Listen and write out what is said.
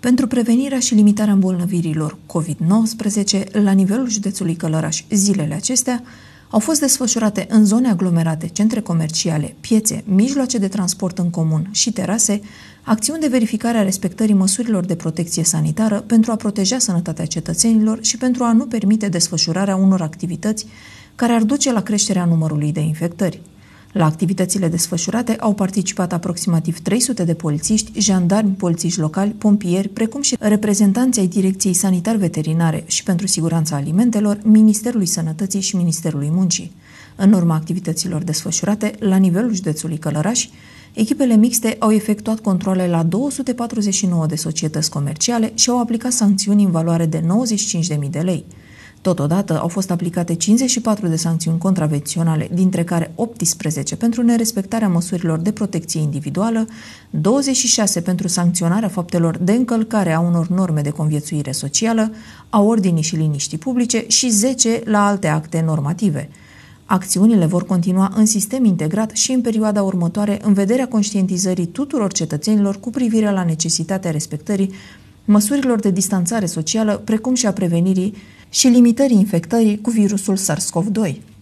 Pentru prevenirea și limitarea îmbolnăvirilor COVID-19 la nivelul județului Călărași zilele acestea, au fost desfășurate în zone aglomerate, centre comerciale, piețe, mijloace de transport în comun și terase, acțiuni de verificare a respectării măsurilor de protecție sanitară pentru a proteja sănătatea cetățenilor și pentru a nu permite desfășurarea unor activități care ar duce la creșterea numărului de infectări. La activitățile desfășurate au participat aproximativ 300 de polițiști, jandarmi, polițiști locali, pompieri, precum și reprezentanții ai Direcției Sanitar-Veterinare și pentru Siguranța Alimentelor, Ministerului Sănătății și Ministerului Muncii. În urma activităților desfășurate, la nivelul județului Călărași, echipele mixte au efectuat controle la 249 de societăți comerciale și au aplicat sancțiuni în valoare de 95.000 de lei. Totodată au fost aplicate 54 de sancțiuni contravenționale, dintre care 18 pentru nerespectarea măsurilor de protecție individuală, 26 pentru sancționarea faptelor de încălcare a unor norme de conviețuire socială, a ordinii și liniștii publice și 10 la alte acte normative. Acțiunile vor continua în sistem integrat și în perioada următoare în vederea conștientizării tuturor cetățenilor cu privire la necesitatea respectării măsurilor de distanțare socială, precum și a prevenirii și limitării infectării cu virusul SARS-CoV-2.